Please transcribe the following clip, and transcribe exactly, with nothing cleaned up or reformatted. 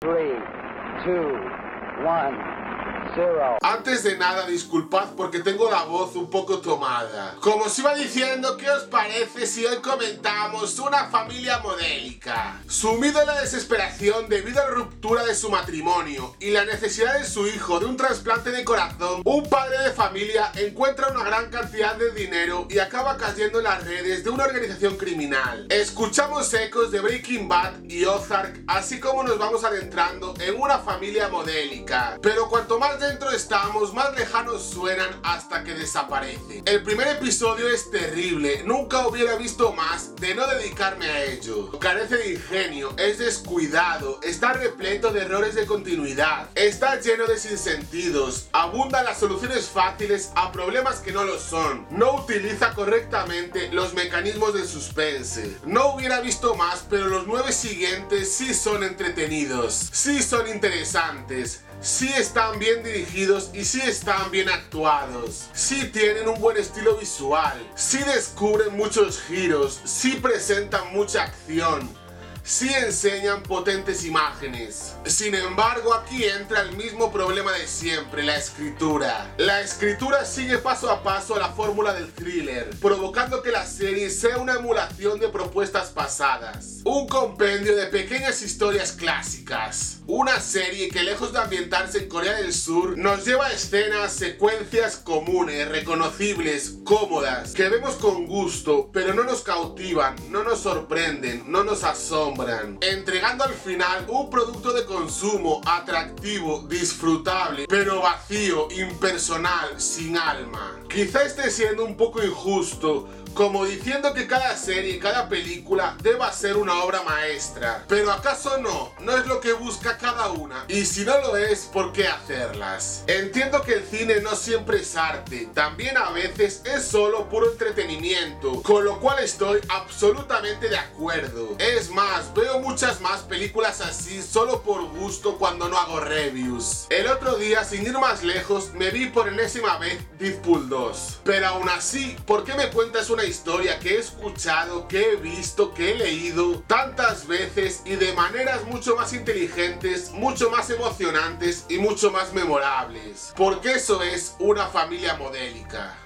tres, dos, uno, cero. Antes de nada, disculpad porque tengo la voz un poco tomada. Como os iba diciendo, ¿qué os parece si hoy comentamos Una familia modélica? Sumido en la desesperación debido a la ruptura de su matrimonio y la necesidad de su hijo de un trasplante de corazón, un padre de familia encuentra una gran cantidad de dinero y acaba cayendo en las redes de una organización criminal. Escuchamos ecos de Breaking Bad y Ozark, así como nos vamos adentrando en Una familia modélica. Pero cuanto más dentro estamos, más lejanos suenan hasta que desaparecen. El primer episodio es terrible, nunca hubiera visto más de no dedicarme a ello. Carece de ingenio, es descuidado, está repleto de errores de continuidad, está lleno de sinsentidos, abundan las soluciones fáciles a problemas que no lo son, no utiliza correctamente los mecanismos de suspense. No hubiera visto más, pero los nueve siguientes sí son entretenidos, sí son interesantes, sí están bien dirigidos y sí están bien actuados, sí tienen un buen estilo visual, sí descubren muchos giros, sí presentan mucha acción, sí enseñan potentes imágenes. Sin embargo, aquí entra el mismo problema de siempre, la escritura. La escritura sigue paso a paso a la fórmula del thriller, provocando que la serie sea una emulación de propuestas pasadas. Un compendio de pequeñas historias clásicas. Una serie que, lejos de ambientarse en Corea del Sur, nos lleva a escenas, secuencias comunes, reconocibles, cómodas, que vemos con gusto, pero no nos cautivan, no nos sorprenden, no nos asombran, entregando al final un producto de consumo atractivo, disfrutable, pero vacío, impersonal, sin alma. Quizá esté siendo un poco injusto, como diciendo que cada serie y cada película deba ser una obra maestra, pero ¿acaso no? No es lo que busca cada una, y si no lo es, ¿por qué hacerlas? Entiendo que el cine no siempre es arte, también a veces es solo puro entretenimiento, con lo cual estoy absolutamente de acuerdo. Es más, veo muchas más películas así solo por gusto cuando no hago reviews. El otro día, sin ir más lejos, me vi por enésima vez Deadpool dos. Pero aún así, ¿por qué me cuentas una historia que he escuchado, que he visto, que he leído tantas veces y de maneras mucho más inteligentes, mucho más emocionantes y mucho más memorables? Porque eso es Una familia modélica.